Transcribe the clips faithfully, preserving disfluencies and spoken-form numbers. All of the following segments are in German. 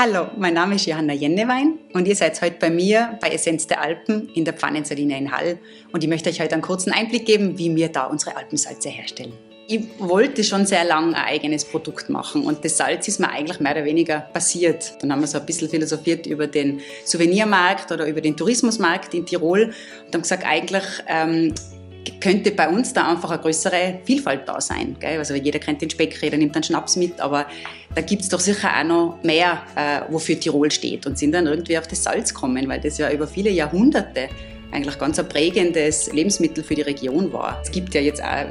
Hallo, mein Name ist Johanna Jennewein und ihr seid heute bei mir bei Essenz der Alpen in der Pfannensaline in Hall und ich möchte euch heute einen kurzen Einblick geben, wie wir da unsere Alpensalze herstellen. Ich wollte schon sehr lange ein eigenes Produkt machen und das Salz ist mir eigentlich mehr oder weniger passiert. Dann haben wir so ein bisschen philosophiert über den Souvenirmarkt oder über den Tourismusmarkt in Tirol und haben gesagt, eigentlich ähm, könnte bei uns da einfach eine größere Vielfalt da sein. Gell? Also jeder kennt den Speck, jeder nimmt einen Schnaps mit, aber da gibt es doch sicher auch noch mehr, äh, wofür Tirol steht, und sind dann irgendwie auf das Salz gekommen, weil das ja über viele Jahrhunderte eigentlich ganz ein prägendes Lebensmittel für die Region war. Es gibt ja jetzt auch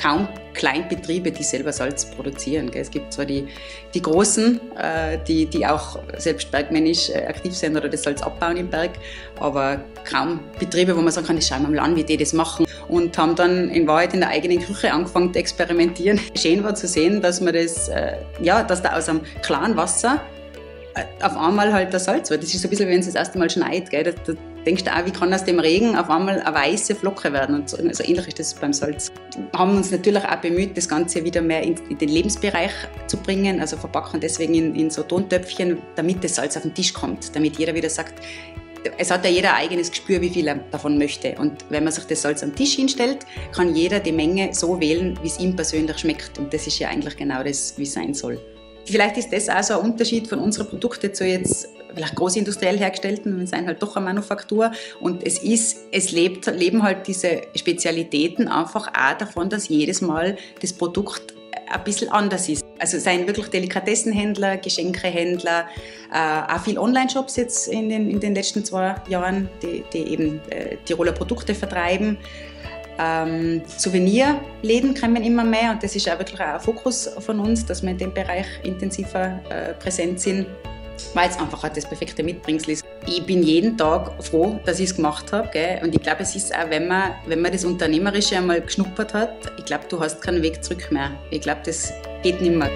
kaum Kleinbetriebe, die selber Salz produzieren. Gell? Es gibt zwar die, die Großen, äh, die, die auch selbst bergmännisch äh, aktiv sind oder das Salz abbauen im Berg, aber kaum Betriebe, wo man sagen kann, das schauen wir mal an, wie die das machen. Und haben dann in Wahrheit in der eigenen Küche angefangen zu experimentieren. Schön war zu sehen, dass man das, äh, ja, dass da aus einem klaren Wasser auf einmal halt das Salz wird. Das ist so ein bisschen, wie wenn es das erste Mal schneit. Gell? Da, da denkst du auch, wie kann aus dem Regen auf einmal eine weiße Flocke werden? Und so, also ähnlich ist das beim Salz. Wir haben uns natürlich auch bemüht, das Ganze wieder mehr in, in den Lebensbereich zu bringen. Also verpacken deswegen in, in so Tontöpfchen, damit das Salz auf den Tisch kommt. Damit jeder wieder sagt, es hat ja jeder ein eigenes Gespür, wie viel er davon möchte. Und wenn man sich das Salz am Tisch hinstellt, kann jeder die Menge so wählen, wie es ihm persönlich schmeckt. Und das ist ja eigentlich genau das, wie es sein soll. Vielleicht ist das auch so ein Unterschied von unseren Produkten zu jetzt vielleicht großindustriell hergestellten. Wir sind halt doch eine Manufaktur und es ist, es lebt, leben halt diese Spezialitäten einfach auch davon, dass jedes Mal das Produkt ein bisschen anders ist. Also seien wirklich Delikatessenhändler, Geschenkehändler, äh, auch viele Online-Shops jetzt in den, in den letzten zwei Jahren, die, die eben äh, Tiroler Produkte vertreiben. Ähm, Souvenirläden kommen immer mehr und das ist auch wirklich auch ein Fokus von uns, dass wir in dem Bereich intensiver äh, präsent sind, weil es einfach auch das perfekte Mitbringsel ist. Ich bin jeden Tag froh, dass ich es gemacht habe, gell? Und ich glaube, es ist auch, wenn man, wenn man das Unternehmerische einmal geschnuppert hat, ich glaube, du hast keinen Weg zurück mehr. Ich glaube, das geht nicht mehr.